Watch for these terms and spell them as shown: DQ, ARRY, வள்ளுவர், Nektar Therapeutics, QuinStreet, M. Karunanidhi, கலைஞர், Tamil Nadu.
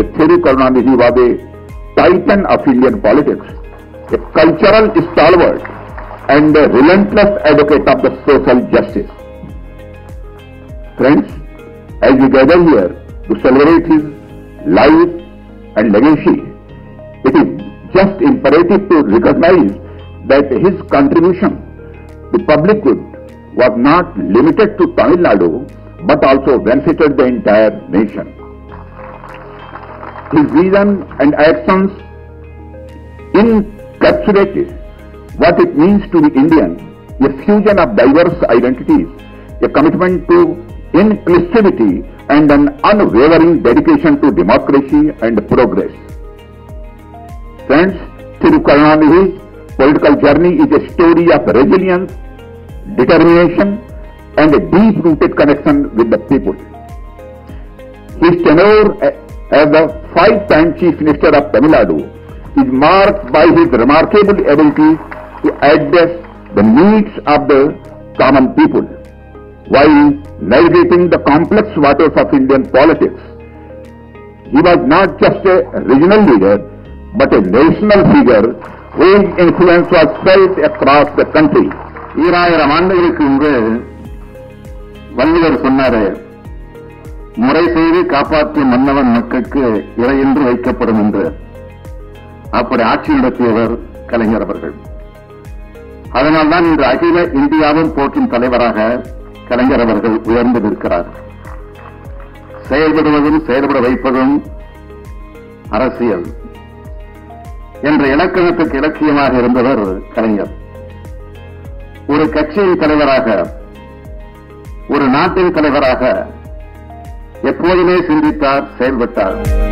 with Theri Karunanidhi were the titan of Indian politics, a cultural stalwart and a relentless advocate of the social justice. Friends, as we gather here to celebrate his life and legacy, it is just imperative to recognize that his contribution to public good was not limited to Tamil Nadu but also benefited the entire nation. His vision and actions encapsulated what it means to be Indian, a fusion of diverse identities, a commitment to inclusivity and an unwavering dedication to democracy and progress. Friends, Theri Karunanidhi's political journey is a story of resilience, determination and a deep-rooted connection with the people. His tenure as the 5-time Chief Minister of Tamil Nadu is marked by his remarkable ability to address the needs of the common people while navigating the complex waters of Indian politics. He was not just a regional leader but a national figure whose influence was felt across the country. 2000 ஆண்டுகளுக்கு முன்பு வள்ளுவர் சொன்னாரு, முறை செய்து காப்பாற்றிய மன்னவன் மக்களுக்கு இறை என்று வைக்கப்படும் என்று. அப்படி ஆட்சி நடத்தியவர் கலைஞர் அவர்கள். அதனால்தான் இன்று அகில இந்தியாவும் போற்றும் தலைவராக கலைஞர் அவர்கள் உயர்ந்து நிற்கிறார். செயல்படுவதும் செயல்பட வைப்பதும் அரசியல் என்ற இலக்கணத்துக்கு இலக்கியமாக இருந்தவர் கலைஞர். ஒரு கட்சியின் தலைவராக, ஒரு நாட்டின் தலைவராக எப்போதுமே சிந்தித்தார், செயல்பட்டார்.